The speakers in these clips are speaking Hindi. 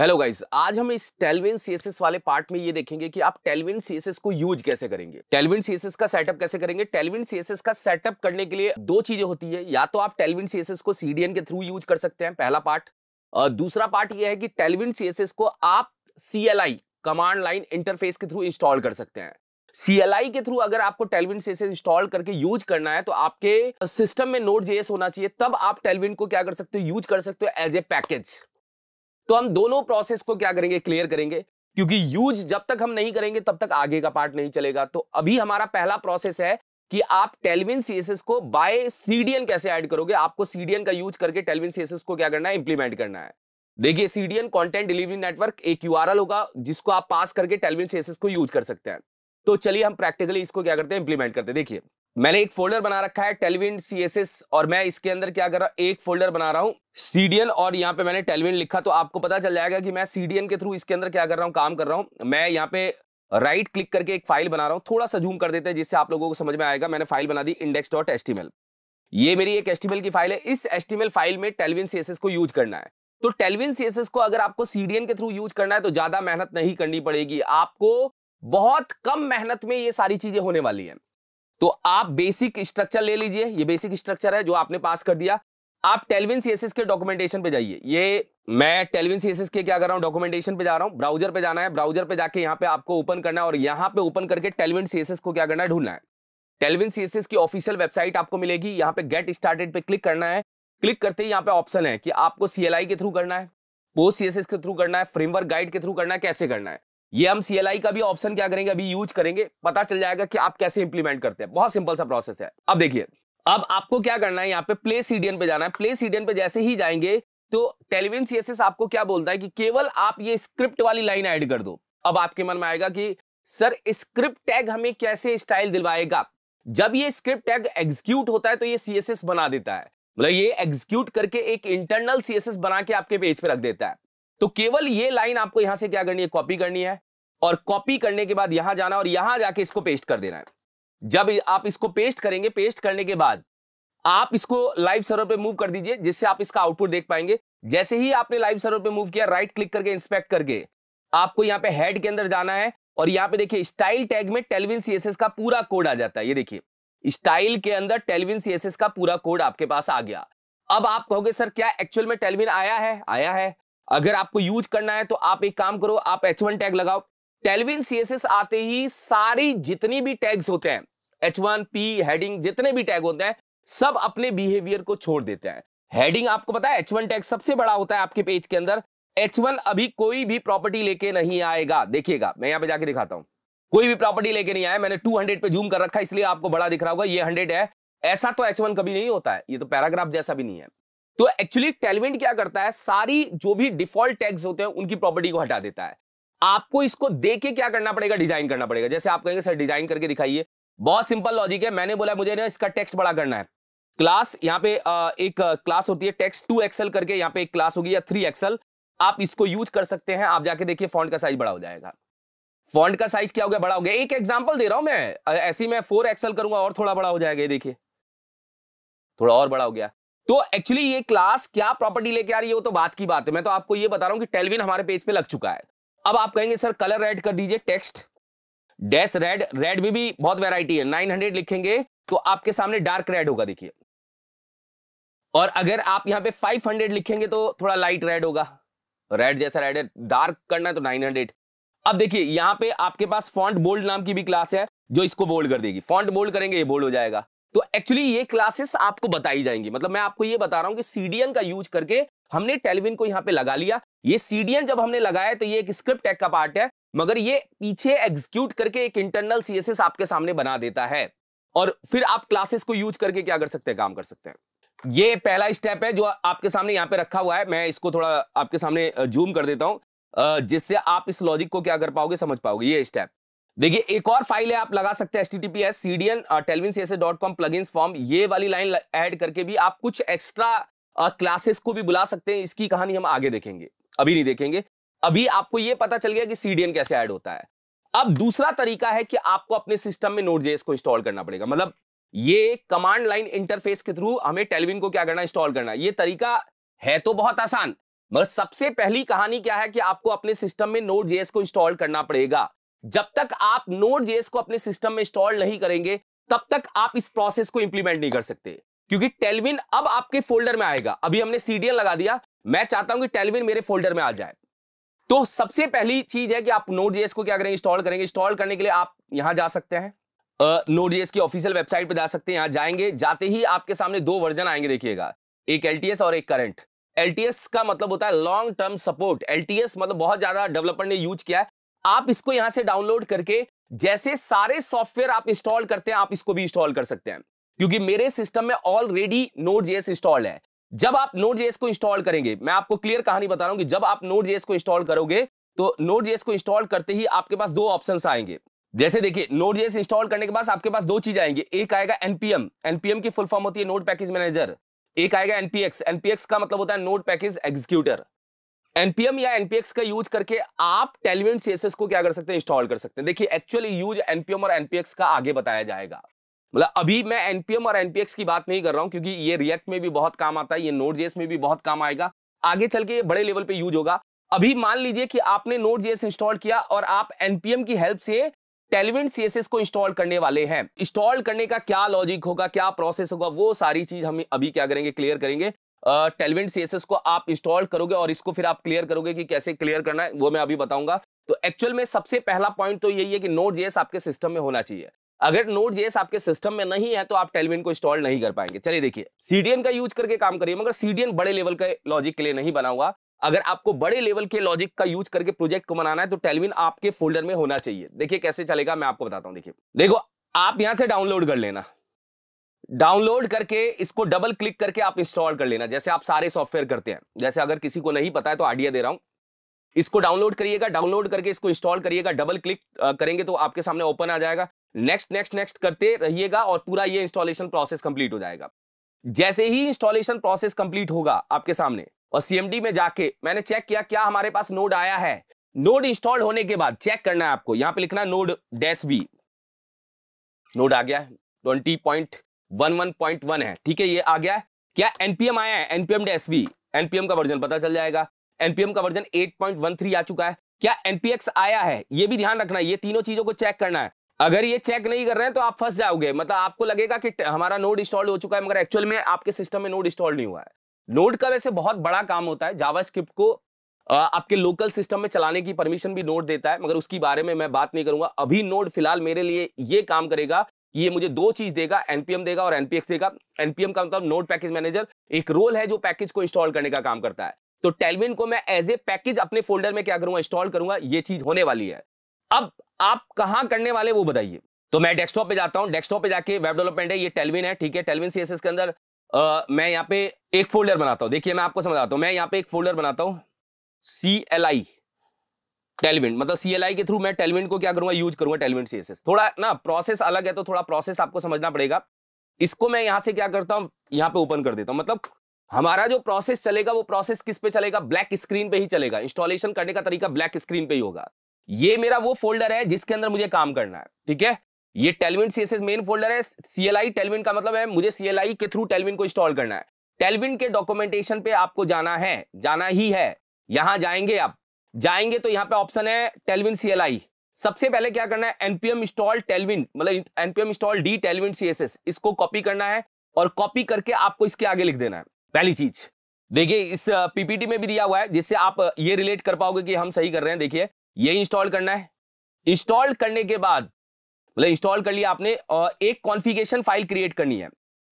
हेलो गाइस, आज हम इस टेलविंड सीएसएस वाले पार्ट में ये देखेंगे कि आप टेलविंड सीएसएस को यूज कैसे करेंगे, टेलविंड सीएसएस का सेटअप कैसे करेंगे। टेलविंड सीएसएस का सेटअप करने के लिए दो चीजें होती है, या तो आप टेलविंड सीएसएस को सीडीएन के थ्रू यूज कर सकते हैं, पहला पार्ट। दूसरा पार्ट ये है कि टेलविंड सीएसएस को आप सीएलआई कमांड लाइन इंटरफेस के थ्रू इंस्टॉल कर सकते हैं। CLI के थ्रू अगर आपको टेलविंड सीएसएस इंस्टॉल करके यूज करना है तो आपके सिस्टम में Node.js होना चाहिए, तब आप टेलविंड को क्या कर सकते हो, यूज कर सकते हो एज ए पैकेज। तो हम दोनों प्रोसेस को क्या करेंगे, क्लियर करेंगे, क्योंकि यूज जब तक हम नहीं करेंगे तब तक आगे का पार्ट नहीं चलेगा। तो अभी हमारा पहला प्रोसेस है कि आप टेलविंड सीएसएस को बाय सीडीएन कैसे ऐड करोगे। आपको सीडीएन का यूज करके टेलविंड सीएसएस को क्या करना है, इंप्लीमेंट करना है। देखिए, सीडीएन कंटेंट डिलीवरी नेटवर्क एक यूआरएल होगा जिसको आप पास करके टेलविंड सीएसएस को यूज कर सकते हैं। तो चलिए हम प्रैक्टिकली इसको क्या करते हैं, इंप्लीमेंट करते हैं। देखिए, मैंने एक फोल्डर बना रखा है टेलविंड सीएसएस, और मैं इसके अंदर क्या कर रहा हूं, एक फोल्डर बना रहा हूं सीडीएन, और यहाँ पे मैंने टेलविंड लिखा तो आपको पता चल जाएगा कि मैं सीडीएन के थ्रू इसके अंदर क्या कर रहा हूँ, काम कर रहा हूँ। मैं यहाँ पे राइट क्लिक करके एक फाइल बना रहा हूँ, थोड़ा सा जूम कर देते हैं जिससे आप लोगों को समझ में आएगा। मैंने फाइल बना दी index.html, ये मेरी एक HTML की फाइल है। इस HTML फाइल में टेलविंड सीएसएस को यूज करना है। तो टेलविंड सीएसएस को अगर आपको सीडीएन के थ्रू यूज करना है तो ज्यादा मेहनत नहीं करनी पड़ेगी, आपको बहुत कम मेहनत में ये सारी चीजें होने वाली हैं। तो आप बेसिक स्ट्रक्चर ले लीजिए, ये बेसिक स्ट्रक्चर है जो आपने पास कर दिया। आप टेलविंड सीएसएस के डॉक्यूमेंटेशन पे जाइए, ये मैं टेलविंड सीएसएस के क्या कर रहा हूँ, डॉक्यूमेंटेशन पे जा रहा हूँ। ब्राउजर पे जाना है, ब्राउजर पे जाके यहाँ पे आपको ओपन करना है और यहाँ पे ओपन करके टेलविंड सीएसएस को क्या करना है, ढूंढना है। टेलविंड सीएसएस की ऑफिशियल वेबसाइट आपको मिलेगी, यहाँ पे गेट स्टार्टेड पे क्लिक करना है। क्लिक करते ही यहाँ पे ऑप्शन है कि आपको CLI के थ्रू करना है, पोस्ट सीएसएस के थ्रू करना है, फ्रेमवर्क गाइड के थ्रू करना है, कैसे करना है। ये हम CLI का भी ऑप्शन क्या करेंगे, अभी यूज करेंगे, पता चल जाएगा कि आप कैसे इंप्लीमेंट करते हैं। बहुत सिंपल सा प्रोसेस है। अब देखिए, अब आपको क्या करना है, यहाँ पे प्ले सीडीएन पे जाना है। प्ले सीडीएन पे जैसे ही जाएंगे तो टेलविंड सीएसएस आपको क्या बोलता है कि केवल आप ये स्क्रिप्ट वाली लाइन ऐड कर दो। अब आपके मन में आएगा कि सर स्क्रिप्ट टैग हमें कैसे स्टाइल दिलवाएगा। जब ये स्क्रिप्ट टैग एग्जीक्यूट होता है तो ये सीएसएस बना देता है, मतलब ये एग्जीक्यूट करके एक इंटरनल सीएसएस बना के आपके पेज पे रख देता है। तो केवल ये लाइन आपको यहां से क्या करनी है, कॉपी करनी है, और कॉपी करने के बाद यहां जाना और यहां जाके इसको पेस्ट कर देना है। जब आप इसको पेस्ट करेंगे, पेस्ट करने के बाद आप इसको लाइव सर्वर पे मूव कर दीजिए जिससे आप इसका आउटपुट देख पाएंगे। जैसे ही आपने लाइव सर्वर पे मूव किया, राइट क्लिक करके इंस्पेक्ट करके आपको यहाँ पे हेड के अंदर जाना है और यहाँ पे देखिए स्टाइल टैग में टेलविंड सीएसएस का पूरा कोड आ जाता है। ये देखिए, स्टाइल के अंदर टेलविंड सीएसएस का पूरा कोड आपके पास आ गया। अब आप कहोगे सर क्या एक्चुअल में टेलविंड आया है? आया है। अगर आपको यूज करना है तो आप एक काम करो, आप H1 टैग लगाओ। टेलविंड सीएसएस आते ही सारी जितनी भी टैग्स होते हैं, H1, P, हेडिंग, जितने भी टैग होते हैं सब अपने बिहेवियर को छोड़ देते हैं। हेडिंग आपको पता है H1 टैग सबसे बड़ा होता है आपके पेज के अंदर। H1 अभी कोई भी प्रॉपर्टी लेके नहीं आएगा, देखिएगा, मैं यहाँ पे जाके दिखाता हूँ। कोई भी प्रॉपर्टी लेके नहीं आया, मैंने 200 पे जूम कर रखा इसलिए आपको बड़ा दिख रहा होगा, ये 100 है। ऐसा तो H1 कभी नहीं होता है, ये तो पैराग्राफ जैसा भी नहीं है। तो एक्चुअली टेलविंड क्या करता है, सारी जो भी डिफॉल्ट टैग्स होते हैं उनकी प्रॉपर्टी को हटा देता है। आपको इसको देके क्या करना पड़ेगा, डिजाइन करना पड़ेगा। जैसे आप कहेंगे सर डिजाइन करके दिखाइए, बहुत सिंपल लॉजिक है। मैंने बोला मुझे ना इसका टेक्स्ट बड़ा करना है। क्लास, यहाँ पे एक क्लास होती है टेक्स्ट 2XL करके, यहाँ पे एक क्लास होगी या 3XL, आप इसको यूज कर सकते हैं। आप जाके देखिए फॉन्ट का साइज बड़ा हो जाएगा। फॉन्ट का साइज क्या हो गया, बड़ा हो गया। एक एग्जाम्पल दे रहा हूं मैं, ऐसी मैं 4XL करूंगा और थोड़ा बड़ा हो जाएगा। ये देखिए थोड़ा और बड़ा हो गया। तो एक्चुअली ये क्लास क्या प्रॉपर्टी लेके आ रही है वो तो बात की बात है, मैं तो आपको ये बता रहा हूं कि टेलविंड हमारे पेज पे लग चुका है। अब आप कहेंगे सर कलर रेड कर दीजिए, टेक्स्ट डैश रेड, रेड में भी बहुत वैरायटी है। 900 लिखेंगे तो आपके सामने डार्क रेड होगा, देखिए। और अगर आप यहाँ पे 500 लिखेंगे तो थोड़ा लाइट रेड होगा, रेड जैसा रेड है। डार्क करना है तो 900। अब देखिए यहाँ पे आपके पास फॉन्ट बोल्ड नाम की भी क्लास है जो इसको बोल्ड कर देगी। फॉन्ट बोल्ड करेंगे ये बोल्ड हो जाएगा। तो एक्चुअली ये क्लासेस आपको बताई जाएंगी। मतलब मैं आपको ये बता रहा हूं कि सीडीएन का यूज करके हमने टेलविंड को यहाँ पे लगा लिया। ये सीडीएन जब हमने लगाया तो ये एक स्क्रिप्ट टैग का पार्ट है, मगर ये पीछे एग्जीक्यूट करके एक इंटरनल सीएसएस आपके सामने बना देता है, और फिर आप क्लासेस को यूज करके क्या कर सकते हैं, काम कर सकते हैं। ये पहला स्टेप है जो आपके सामने यहाँ पे रखा हुआ है। मैं इसको थोड़ा आपके सामने जूम कर देता हूँ जिससे आप इस लॉजिक को क्या कर पाओगे, समझ पाओगे। ये स्टेप देखिए, एक और फाइल है आप लगा सकते हैं https://cdn.telvin.css.com plugins form। ये वाली लाइन ऐड करके भी आप कुछ एक्स्ट्रा क्लासेस को भी बुला सकते हैं। इसकी कहानी हम आगे देखेंगे, अभी नहीं देखेंगे। अभी आपको ये पता चल गया कि सीडीएन कैसे ऐड होता है। अब दूसरा तरीका है कि आपको अपने सिस्टम में Node.js को इंस्टॉल करना पड़ेगा। मतलब ये कमांड लाइन इंटरफेस के थ्रू हमें टेलविन को क्या करना, इंस्टॉल करना। ये तरीका है तो बहुत आसान, मगर सबसे पहली कहानी क्या है कि आपको अपने सिस्टम में Node.js को इंस्टॉल करना पड़ेगा। जब तक आप Node.js को अपने सिस्टम में इंस्टॉल नहीं करेंगे तब तक आप इस प्रोसेस को इंप्लीमेंट नहीं कर सकते, क्योंकि टेलविन अब आपके फोल्डर में आएगा। अभी हमने CDN लगा दिया, मैं चाहता हूं कि टेलविन मेरे फोल्डर में आ जाए। तो सबसे पहली चीज है कि आप Node.js को क्या करेंगे, इंस्टॉल करेंगे। इंस्टॉल करने के लिए आप यहां जा सकते हैं, Node.js की ऑफिशियल वेबसाइट पर जा सकते हैं। यहां जाएंगे, जाते ही आपके सामने दो वर्जन आएंगे, देखिएगा, एक LTS और एक करंट। LTS का मतलब होता है लॉन्ग टर्म सपोर्ट। LTS मतलब बहुत ज्यादा डेवलपर ने यूज किया है। आप इसको यहां से डाउनलोड करके जैसे सारे सॉफ्टवेयर आप इंस्टॉल करते हैं आप इसको भी इंस्टॉल कर सकते हैं, क्योंकि मेरे सिस्टम में ऑलरेडी Node.js इंस्टॉल है। जब आप Node.js को इंस्टॉल करेंगे, मैं आपको क्लियर कहानी बता रहा हूं कि जब आप Node.js को इंस्टॉल करोगे तो Node.js को इंस्टॉल करते ही आपके पास दो ऑप्शंस आएंगे। जैसे देखिए, Node.js इंस्टॉल करने के बाद आपके पास दो चीज आएंगे, एक आएगा npm, npm की फुल फॉर्म होती है नोड पैकेज मैनेजर। एक आएगा npx, npx का मतलब होता है नोड पैकेज एग्जीक्यूटर। npm या npx का यूज करके आप Tailwind CSS को क्या कर सकते हैं, इंस्टॉल कर सकते हैं। देखिए एक्चुअली यूज npm और npx का आगे बताया जाएगा, मतलब अभी मैं npm और npx की बात नहीं कर रहा हूं, क्योंकि ये रिएक्ट में भी बहुत काम आता है, ये Node.js में भी बहुत काम आएगा, आगे चल के ये बड़े लेवल पे यूज होगा। अभी मान लीजिए कि आपने Node.js इंस्टॉल किया और आप npm की हेल्प से Tailwind CSS को इंस्टॉल करने वाले हैं। इंस्टॉल करने का क्या लॉजिक होगा, क्या प्रोसेस होगा, वो सारी चीज हम अभी क्या करेंगे, क्लियर करेंगे। Tailwind CSS को आप इंस्टॉल करोगे और इसको फिर आप क्लियर करोगे कि कैसे क्लियर करना है, वो मैं अभी बताऊंगा। तो एक्चुअल में सबसे पहला पॉइंट तो यही है कि Node.js आपके सिस्टम में होना चाहिए। अगर Node.js आपके सिस्टम में नहीं है तो आप Tailwind को इंस्टॉल नहीं कर पाएंगे। चलिए देखिए, CDN का यूज करके काम करिए, मगर CDN बड़े लेवल के लॉजिक के लिए नहीं बना हुआ। अगर आपको बड़े लेवल के लॉजिक का यूज करके प्रोजेक्ट को बनाना है तो Tailwind आपके फोल्डर में होना चाहिए। देखिए कैसे चलेगा, मैं आपको बताता हूं। देखिए, देखो आप यहां से डाउनलोड कर लेना, डाउनलोड करके इसको डबल क्लिक करके आप इंस्टॉल कर लेना, जैसे आप सारे सॉफ्टवेयर करते हैं। जैसे अगर किसी को नहीं पता है तो आइडिया दे रहा हूं, इसको डाउनलोड करिएगा, डाउनलोड करके इसको इंस्टॉल करिएगा, डबल क्लिक करेंगे तो आपके सामने ओपन आ जाएगा। नेक्स्ट नेक्स्ट नेक्स्ट करते रहिएगा और पूरा ये इंस्टॉलेशन प्रोसेस कंप्लीट हो जाएगा। जैसे ही इंस्टॉलेशन प्रोसेस कंप्लीट होगा आपके सामने, और CMD में जाके मैंने चेक किया क्या हमारे पास नोड आया है। नोड इंस्टॉल होने के बाद चेक करना है आपको, यहां पे लिखना node-v, नोड आ गया है, 20.11.1 है, ठीक है, ये आ गया है। क्या npm आया है, npm-v, npm का वर्जन पता चल जाएगा, npm का वर्जन 8.13 आ चुका है। क्या npx आया है, ये भी ध्यान रखना है, ये तीनों चीजों को चेक करना है। अगर ये चेक नहीं कर रहे हैं तो आप फंस जाओगे, मतलब आपको लगेगा कि हमारा नोड इंस्टॉल हो चुका है, मगर एक्चुअल में आपके सिस्टम में नोड इंस्टॉल नहीं हुआ है। नोड का वैसे बहुत बड़ा काम होता है, जावास्क्रिप्ट को आपके लोकल सिस्टम में चलाने की परमिशन भी नोड देता है, मगर उसकी बारे में मैं बात नहीं करूंगा। अभी नोड फिलहाल मेरे लिए ये काम करेगा, ये मुझे दो चीज देगा, npm देगा और npx देगा। npm का मतलब नोड पैकेज मैनेजर, एक रोल है जो पैकेज को इंस्टॉल करने का काम करता है। तो Tailwind को मैं एज ए पैकेज अपने फोल्डर में क्या करूंगा, इंस्टॉल करूंगा, ये चीज होने वाली है। अब आप कहां करने वाले वो बताइए, तो मैं डेस्कटॉप पे जाता हूं। डेस्कटॉप पे जाके वेब डेवलपमेंट है, ये Tailwind है, ठीक है। Tailwind CSS के अंदर मैं यहाँ पे एक फोल्डर बनाता हूं, देखिए मैं आपको समझाता हूं। मैं यहाँ पे एक फोल्डर बनाता हूं CLI Tailwind, मतलब CLI के थ्रू मैं Tailwind को क्या करूंगा, यूज करूंगा Tailwind CSS। थोड़ा ना प्रोसेस अलग है तो थोड़ा प्रोसेस आपको समझना पड़ेगा। इसको मैं यहाँ से क्या करता हूँ, यहाँ पे ओपन कर देता हूँ, मतलब हमारा जो प्रोसेस चलेगा वो प्रोसेस किस पे चलेगा, ब्लैक स्क्रीन पे ही चलेगा। इंस्टॉलेशन करने का तरीका ब्लैक स्क्रीन पे ही होगा। ये मेरा वो फोल्डर है जिसके अंदर मुझे काम करना है, ठीक है। ये Tailwind CSS मेन फोल्डर है, CLI Tailwind का मतलब है मुझे CLI के थ्रू Tailwind को इंस्टॉल करना है। Tailwind के डॉक्यूमेंटेशन पे आपको जाना है, जाना ही है। यहां जाएंगे, आप जाएंगे तो यहाँ पे ऑप्शन है Tailwind CLI। सबसे पहले क्या करना है, npm install Tailwind, मतलब npm install d Tailwind CSS, इसको कॉपी करना है और कॉपी करके आपको इसके आगे लिख देना है। पहली चीज देखिए, इस पीपीटी में भी दिया हुआ है, जिससे आप ये रिलेट कर पाओगे कि हम सही कर रहे हैं। देखिए ये इंस्टॉल करना है, इंस्टॉल करने के बाद मतलब इंस्टॉल कर लिया आपने, और एक कॉन्फ़िगरेशन फाइल क्रिएट करनी है।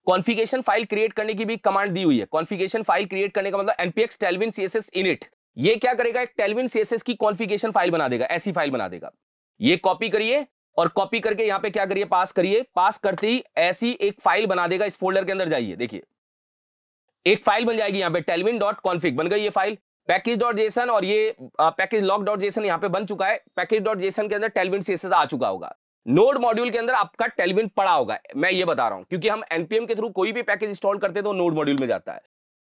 कॉन्फ़िगरेशन फाइल क्रिएट करने की भी कमांड दी हुई है। कॉन्फ़िगरेशन फाइल क्रिएट करने का मतलब npx Tailwind CSS init, ये क्या करेगा, एक Tailwind CSS की कॉन्फ़िगरेशन फाइल बना देगा, ऐसी फाइल बना देगा। ये कॉपी करिए और कॉपी करके यहाँ पे क्या करिए, पास करिए। पास करते ही ऐसी एक फाइल बना देगा, इस फोल्डर के अंदर जाइए, देखिए एक फाइल बन जाएगी यहाँ पे tailwind.config बन गई ये फाइल, package.json और ये पैकेज log.json यहाँ पे बन चुका है। package.json के अंदर Tailwind CSS आ चुका होगा। नोड मॉड्यूल के अंदर आपका Tailwind पड़ा होगा, मैं ये बता रहा हूं, क्योंकि हम npm के थ्रू कोई भी पैकेज इंस्टॉल करते हैं तो नोड मॉड्यूल में जाता है।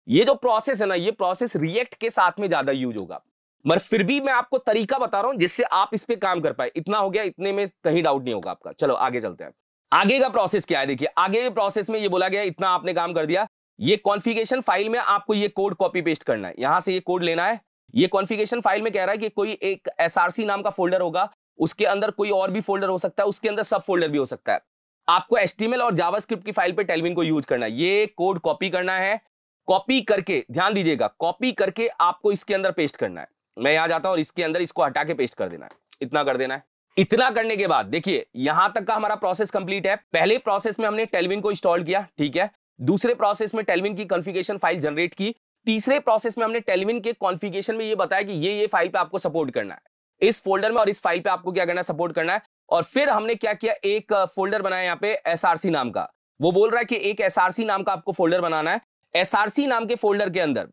ये जो प्रोसेस है ना, ये प्रोसेस रिएक्ट के साथ में ज्यादा यूज होगा, मगर फिर भी मैं आपको तरीका बता रहा हूं जिससे आप इस पे काम कर पाए। इतना हो गया, इतने में कहीं डाउट नहीं होगा आपका। चलो आगे चलते हैं, आगे का प्रोसेस क्या है। देखिए आगे के प्रोसेस में ये बोला गया, इतना आपने काम कर दिया, ये कॉन्फ़िगरेशन फाइल में आपको ये कोड कॉपी पेस्ट करना है, यहां से ये कोड लेना है। ये कॉन्फ़िगरेशन फाइल में कह रहा है कि कोई एक एसआरसी नाम का फोल्डर होगा, उसके अंदर कोई और भी फोल्डर हो सकता है, उसके अंदर सब फोल्डर भी हो सकता है। आपको एचटीएमएल और जावास्क्रिप्ट की फाइल पे टेलविन को यूज करना है, ये कोड कॉपी करना है, कॉपी करके ध्यान दीजिएगा कॉपी करके आपको इसके अंदर पेस्ट करना है। मैं यहाँ जाता हूँ और इसके अंदर इसको हटा के पेस्ट कर देना है, इतना कर देना है। इतना करने के बाद देखिए यहां तक का हमारा प्रोसेस कंप्लीट है। पहले प्रोसेस में हमने टेलविन को इंस्टॉल किया, ठीक है। दूसरे प्रोसेस में टेलविन की कॉन्फ़िगरेशन फाइल जनरेट की। तीसरे प्रोसेस में हमने टेलविन के कॉन्फ़िगरेशन में ये बताया कि ये फाइल पे आपको सपोर्ट करना है, इस फोल्डर में और इस फाइल पे आपको क्या करना है, सपोर्ट करना है। और फिर हमने क्या किया, एक फोल्डर बनाया यहाँ पे एसआरसी नाम का। वो बोल रहा है कि एक एसआरसी नाम का आपको फोल्डर बनाना है। एसआरसी नाम के फोल्डर के अंदर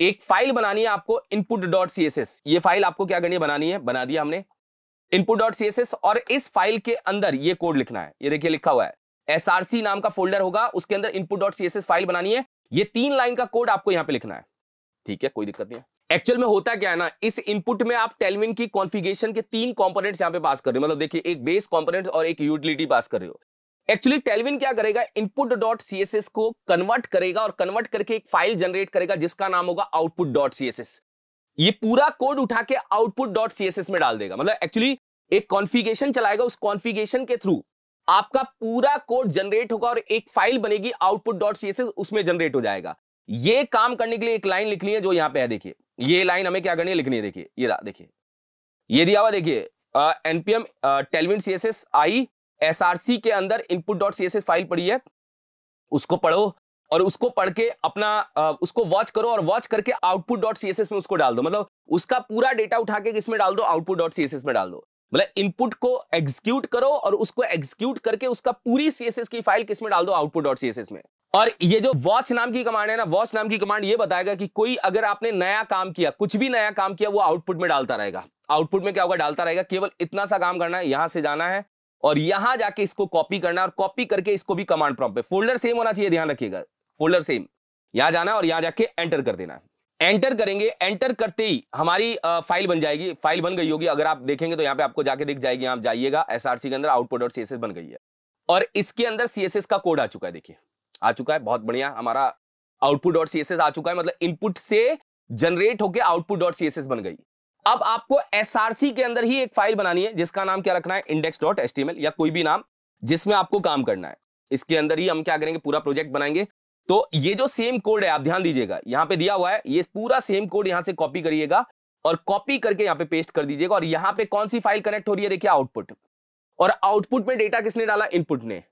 एक फाइल बनानी है आपको, input.css। ये फाइल आपको क्या करनी है, बनानी है। बना दिया हमने input.css और इस फाइल के अंदर ये कोड लिखना है। ये देखिए लिखा हुआ है, एसआरसी नाम का फोल्डर होगा, उसके अंदर input.css फाइल बनानी है। ये 3 लाइन का कोड आपको यहाँ पे लिखना है, ठीक है, कोई दिक्कत नहीं है। एक्चुअल में होता क्या है ना, इस इनपुट में आप टेलविन की कॉन्फ़िगरेशन के 3 कंपोनेंट्स यहाँ पे पास कर रहे हो। मतलब देखिए एक बेस कंपोनेंट और एक यूटिलिटी पास कर रहे हो। एक्चुअली टेलविन क्या करेगा, input.css को कन्वर्ट करेगा और कन्वर्ट करके एक फाइल जनरेट करेगा जिसका नाम होगा output.css। ये पूरा कोड उठा के output.css में डाल देगा। मतलब एक्चुअली एक कॉन्फ़िगरेशन चलाएगा, उस कॉन्फ़िगरेशन के थ्रू आपका पूरा कोड जनरेट होगा और एक फाइल बनेगी output.css, उसमें जनरेट हो जाएगा। ये काम करने के लिए एक लाइन लिखनी है जो यहाँ पे है, देखिए ये लाइन हमें क्या करनी है, लिखनी है। देखिए ये रहा, देखिए ये दिया हुआ, देखिए npm tailwind css आई src के अंदर input.css फाइल पड़ी है, उसको पढ़ो और उसको पढ़ के अपना उसको वॉच करो और वॉच करके output.css में उसको डाल दो। मतलब उसका पूरा डेटा उठा के किसमें डाल दो, output.css में डाल दो। मतलब इनपुट को एग्जीक्यूट करो और उसको एग्जीक्यूट करके उसका पूरी सीएसएस की फाइल किसमें डाल दो, output.css में। और ये जो वॉच नाम की कमांड है ना, वॉच नाम की कमांड ये बताएगा कि कोई अगर आपने नया काम किया, कुछ भी नया काम किया, वो आउटपुट में डालता रहेगा। आउटपुट में क्या होगा, डालता रहेगा। केवल इतना सा काम करना है, यहां से जाना है और यहां जाके इसको कॉपी करना है और कॉपी करके इसको भी कमांड प्रॉम्प्ट पे, फोल्डर सेम होना चाहिए, ध्यान रखिएगा फोल्डर सेम, यहां जाना और यहां जाके एंटर कर देना है। एंटर करेंगे, एंटर करते ही हमारी फाइल बन जाएगी। फाइल बन गई होगी, अगर आप देखेंगे तो यहाँ पे आपको जाके दिख जाएगी। आप जाइएगा, एसआरसी के अंदर output.css बन गई है और इसके अंदर सीएसएस का कोड आ चुका है। देखिए आ चुका है, बहुत बढ़िया, हमारा output.css आ चुका है। मतलब इनपुट से जनरेट होके output.css बन गई। अब आपको एसआरसी के अंदर ही एक फाइल बनानी है जिसका नाम क्या रखना है, index.html या कोई भी नाम जिसमें आपको काम करना है। इसके अंदर ही हम क्या करेंगे, पूरा प्रोजेक्ट बनाएंगे। तो ये जो सेम कोड है, आप ध्यान दीजिएगा यहाँ पे दिया हुआ है, ये पूरा सेम कोड यहाँ से कॉपी करिएगा और कॉपी करके यहाँ पे पेस्ट कर दीजिएगा। और यहाँ पे कौन सी फाइल कनेक्ट हो रही है, देखिए आउटपुट। और आउटपुट में डेटा किसने डाला, इनपुट ने।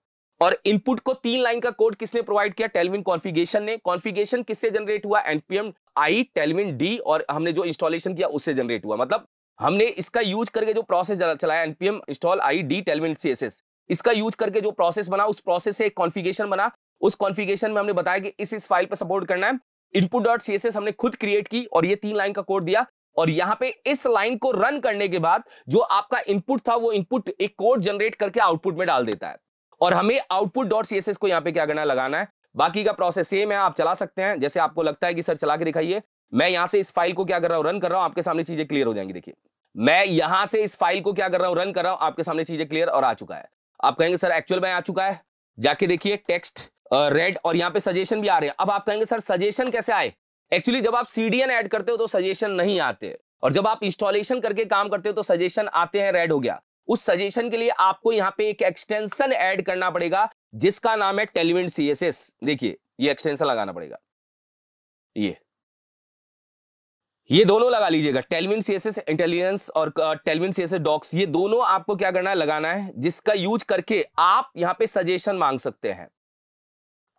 और इनपुट को 3 लाइन का कोड किसने प्रोवाइड किया, टेलविन कॉन्फ़िगरेशन ने। कॉन्फ़िगरेशन किससे जनरेट हुआ, npm i टेलविन d, और हमने जो इंस्टॉलेशन किया उससे जनरेट हुआ। मतलब हमने इसका यूज करके जो प्रोसेस चलाया, npm install i d Tailwind css, इसका यूज करके जो प्रोसेस बना, उस प्रोसेस से एक कॉन्फ़िगरेशन बना। उस कॉन्फ़िगरेशन में हमने बताया कि इस फाइल पर सपोर्ट करना है। input.css हमने खुद क्रिएट की और ये 3 लाइन का कोड दिया। और यहाँ पे इस लाइन को रन करने के बाद जो आपका इनपुट था, वो इनपुट एक कोड जनरेट करके आउटपुट में डाल देता है। और हमें output.css को यहाँ पे क्या करना है, लगाना है। बाकी का प्रोसेस सेम है, आप चला सकते हैं जैसे आपको लगता है कि सर चला के दिखाइए। मैं यहाँ से इस फाइल को क्या कर रहा हूँ, रन कर रहा हूँ, आपके सामने चीजें क्लियर हो जाएंगी। देखिए मैं यहाँ से इस फाइल को क्या कर रहा हूँ, रन कर रहा हूँ, आपके सामने चीजें क्लियर और आ चुका है। आप कहेंगे सर एक्चुअल में आ चुका है, जाके देखिए टेक्स्ट रेड और यहाँ पे सजेशन भी आ रहे हैं। अब आप कहेंगे सर सजेशन कैसे आए, एक्चुअली जब आप CDN ऐड करते हो तो सजेशन नहीं आते, और जब आप इंस्टॉलेशन करके काम करते हो तो सजेशन आते हैं। रेड हो गया, उस सजेशन के लिए आपको यहाँ पे एक एक्सटेंशन ऐड करना पड़ेगा जिसका नाम है टेलविन CSS। देखिए ये एक्सटेंशन लगाना पड़ेगा, ये दोनों लगा लीजिएगा, टेलविन CSS इंटेलिजेंस और टेलविन CSS डॉक्स, ये दोनों आपको क्या करना है, लगाना है, जिसका यूज करके आप यहाँ पे सजेशन मांग सकते हैं।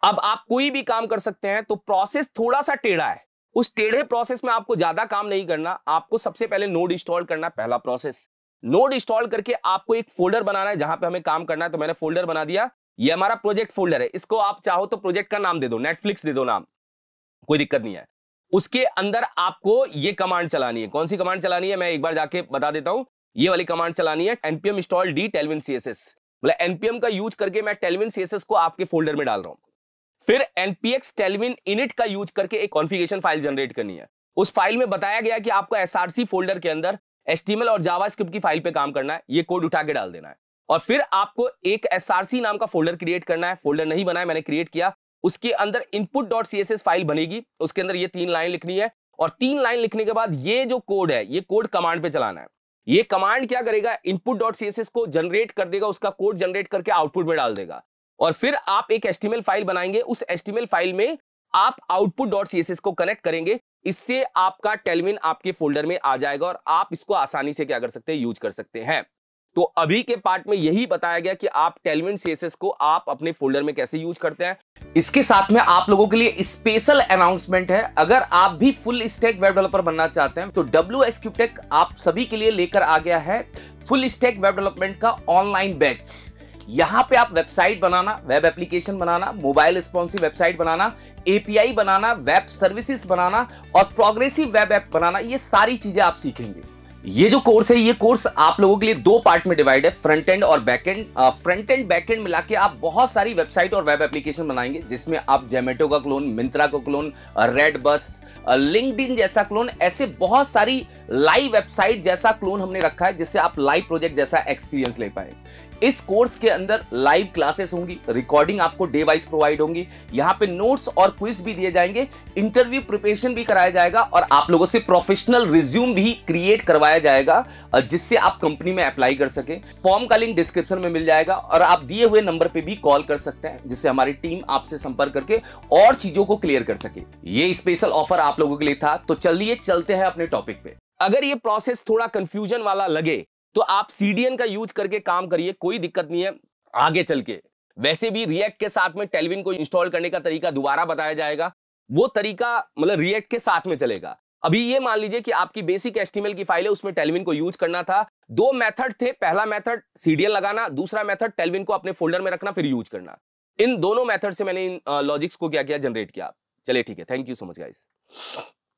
अब आप कोई भी काम कर सकते हैं। तो प्रोसेस थोड़ा सा टेढ़ा है, उस टेढ़े प्रोसेस में आपको ज्यादा काम नहीं करना। आपको सबसे पहले नोड इंस्टॉल करना, पहला प्रोसेस। नोड इंस्टॉल करके आपको एक फोल्डर बनाना है जहां पे हमें काम करना है। तो मैंने फोल्डर बना दिया, ये हमारा प्रोजेक्ट फोल्डर है। इसको आप चाहो तो प्रोजेक्ट का नाम दे दो, नेटफ्लिक्स दे दो नाम, कोई दिक्कत नहीं है। उसके अंदर आपको ये कमांड चलानी है। कौन सी कमांड चलानी है, मैं एक बार जाके बता देता हूं। ये वाली कमांड चलानी है, npm install d tailwind css। मतलब npm का यूज करके मैं टेलविन css को आपके फोल्डर में डाल रहा हूँ। फिर npx टेलविन init का यूज करके एक कॉन्फ़िगरेशन फाइल जनरेट करनी है। उस फाइल में बताया गया कि आपको src फोल्डर के अंदर HTML और जावास्क्रिप्ट की फाइल पे काम करना है, ये कोड उठा के डाल देना है। और फिर आपको एक src नाम का फोल्डर क्रिएट करना है। फोल्डर नहीं बनाया, मैंने क्रिएट किया। उसके अंदर input.css फाइल बनेगी, उसके अंदर ये 3 लाइन लिखनी है और 3 लाइन लिखने के बाद ये जो कोड है ये कोड कमांड पे चलाना है। ये कमांड क्या करेगा, input.css को जनरेट कर देगा, उसका कोड जनरेट करके आउटपुट में डाल देगा और फिर आप एक HTML फाइल बनाएंगे, उस HTML फाइल में आप output.css को कनेक्ट करेंगे। इससे आपका Tailwind आपके फोल्डर में आ जाएगा और आप इसको आसानी से क्या कर सकते हैं, यूज कर सकते हैं। तो अभी के पार्ट में यही बताया गया कि आप Tailwind CSS को आप अपने फोल्डर में कैसे यूज करते हैं। इसके साथ में आप लोगों के लिए स्पेशल अनाउंसमेंट है, अगर आप भी फुल स्टैक वेब डेवलपर बनना चाहते हैं तो WSCubeTech आप सभी के लिए लेकर आ गया है फुल स्टैक वेब डेवलपमेंट का ऑनलाइन बैच। यहाँ पे आप वेबसाइट बनाना, वेब एप्लीकेशन बनाना, मोबाइल रेस्पॉन्सिव वेबसाइट बनाना, API बनाना, वेब सर्विसेज बनाना और प्रोग्रेसिव वेब ऐप बनाना, ये सारी चीजें आप सीखेंगे। ये जो कोर्स है, ये कोर्स आप लोगों के लिए 2 पार्ट में डिवाइड है, फ्रंट एंड और back end. Front end back end मिला के आप बहुत सारी वेबसाइट और वेब एप्लीकेशन बनाएंगे, जिसमें आप जोमैटो का क्लोन, मिंत्रा का क्लोन, रेड बस, लिंक्डइन जैसा क्लोन, ऐसे बहुत सारी लाइव वेबसाइट जैसा क्लोन हमने रखा है, जिससे आप लाइव प्रोजेक्ट जैसा एक्सपीरियंस ले पाए। इस कोर्स के अंदर लाइव क्लासेस होंगी, रिकॉर्डिंग आपको डे वाइज प्रोवाइड होंगी, यहाँ पे नोट्स और क्विज भी दिए जाएंगे, इंटरव्यू प्रिपरेशन भी कराया जाएगा और आप लोगों से प्रोफेशनल रिज्यूम भी क्रिएट करवाया जाएगा, जिससे आप कंपनी में अप्लाई कर सकें। फॉर्म का लिंक डिस्क्रिप्शन में मिल जाएगा और आप दिए हुए नंबर पर भी कॉल कर सकते हैं, जिससे हमारी टीम आपसे संपर्क करके और चीजों को क्लियर कर सके। ये स्पेशल ऑफर आप लोगों के लिए था। तो चलिए चलते हैं अपने टॉपिक पे। अगर ये प्रोसेस थोड़ा कंफ्यूजन वाला लगे तो आप CDN का यूज करके काम करिए, कोई दिक्कत नहीं है। आगे चल के वैसे भी रिएक्ट के साथ में Tailwind को इंस्टॉल करने का तरीका दोबारा बताया जाएगा, वो तरीका मतलब रिएक्ट के साथ में चलेगा। अभी ये मान लीजिए कि आपकी बेसिक HTML की फाइल है, उसमें Tailwind को यूज करना था। 2 मेथड थे, पहला मेथड CDN लगाना, दूसरा मेथड Tailwind को अपने फोल्डर में रखना फिर यूज करना। इन दोनों मेथड से मैंने इन लॉजिक्स को क्या किया, जनरेट किया। चलिए ठीक है, thank you so much guys.